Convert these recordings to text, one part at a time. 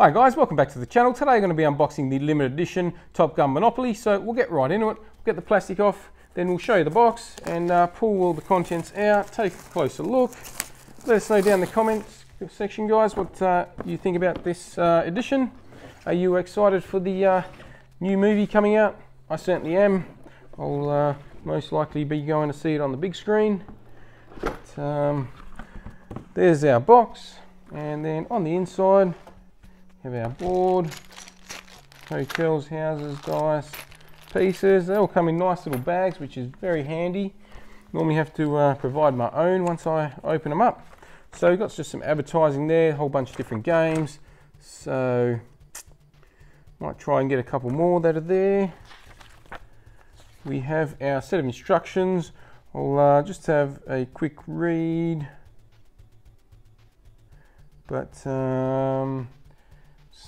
Hi guys, welcome back to the channel. Today we're going to be unboxing the limited edition Top Gun Monopoly, so we'll get right into it. We'll get the plastic off, then we'll show you the box and pull all the contents out, take a closer look. Let us know down in the comments section, guys, what you think about this edition. Are you excited for the new movie coming out? I certainly am. I'll most likely be going to see it on the big screen. But, there's our box, and then on the inside, have our board, hotels, houses, dice, pieces. They all come in nice little bags, which is very handy. Normally have to provide my own once I open them up. So we've got just some advertising there, a whole bunch of different games. So might try and get a couple more that are there. We have our set of instructions. I'll just have a quick read. But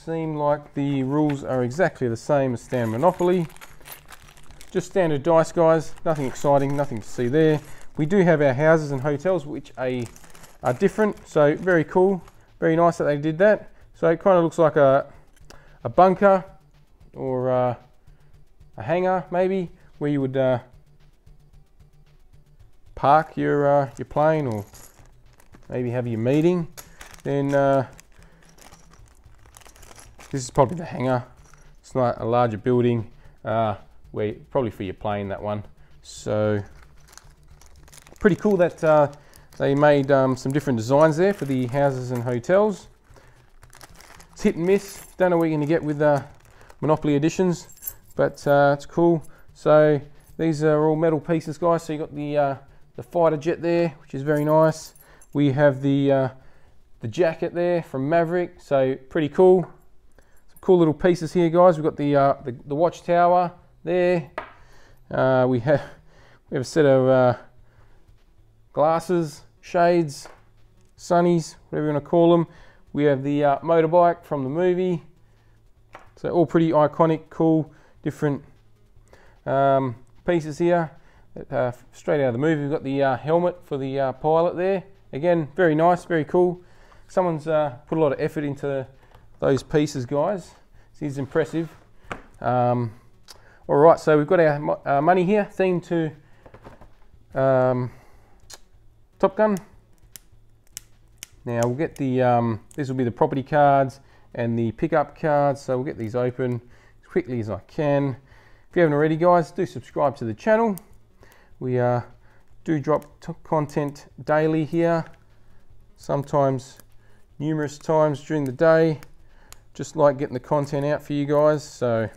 seem like the rules are exactly the same as standard Monopoly. Just standard dice, guys, nothing exciting, nothing to see there. We do have our houses and hotels, which are different, so very cool, very nice that they did that. So it kind of looks like a bunker or a hangar, maybe, where you would park your plane or maybe have your meeting. Then this is probably the hangar. It's not a larger building, where probably for your plane, that one. So pretty cool that they made some different designs there for the houses and hotels. It's hit and miss. Don't know what you're going to get with Monopoly editions, but it's cool. So these are all metal pieces, guys. So you got the fighter jet there, which is very nice. We have the jacket there from Maverick. So pretty cool. Cool little pieces here, guys. We've got the watchtower there. We have a set of glasses, shades, sunnies, whatever you want to call them. We have the motorbike from the movie. So all pretty iconic, cool, different pieces here. Straight out of the movie. We've got the helmet for the pilot there. Again, very nice, very cool. Someone's put a lot of effort into those pieces, guys. This is impressive. All right, so we've got our money here, themed to Top Gun. Now we'll get the, this will be the property cards and the pickup cards. So we'll get these open as quickly as I can. If you haven't already, guys, do subscribe to the channel. We do drop content daily here, sometimes numerous times during the day. Just like getting the content out for you guys, so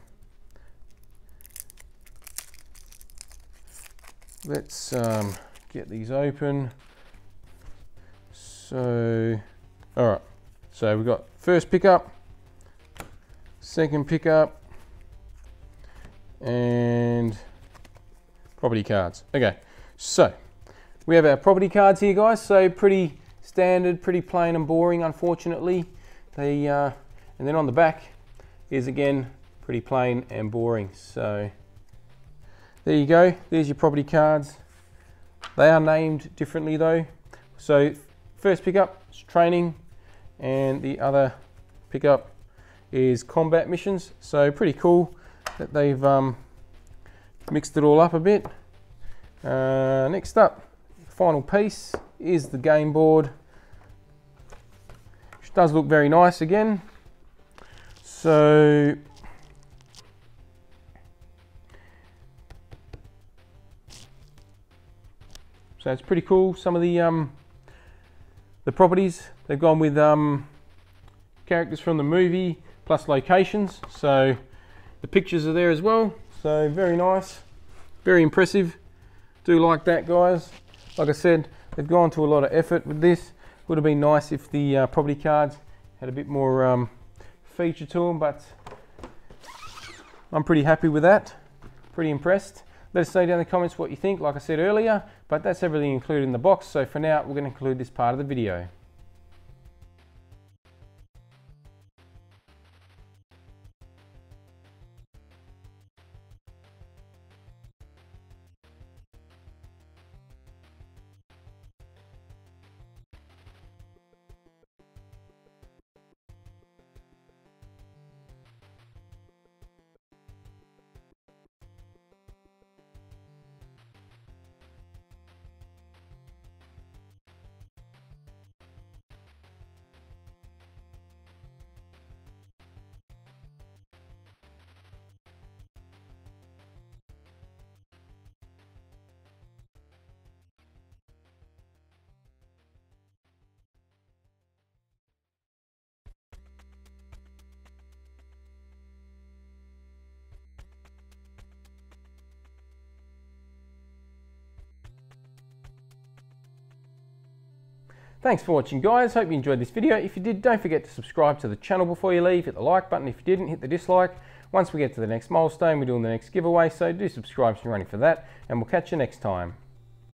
let's get these open. So, all right, so we've got first pickup, second pickup, and property cards. Okay, so we have our property cards here, guys. So pretty standard, pretty plain and boring, unfortunately. They and then on the back is again pretty plain and boring. So there you go, there's your property cards. They are named differently though. So first pickup is training and the other pickup is combat missions. So pretty cool that they've mixed it all up a bit. Next up, final piece is the game board, which does look very nice again. So it's pretty cool. Some of the properties, they've gone with characters from the movie plus locations. So the pictures are there as well. So very nice, very impressive. Do like that, guys. Like I said, they've gone to a lot of effort with this. Would have been nice if the property cards had a bit more feature to them, but I'm pretty happy with that, pretty impressed. Let us know down in the comments what you think, like I said earlier, but that's everything included in the box, so for now we're going to conclude this part of the video. Thanks for watching, guys. Hope you enjoyed this video. If you did, don't forget to subscribe to the channel before you leave. Hit the like button. If you didn't, hit the dislike. Once we get to the next milestone, we're doing the next giveaway, so do subscribe if you're running for that, and we'll catch you next time.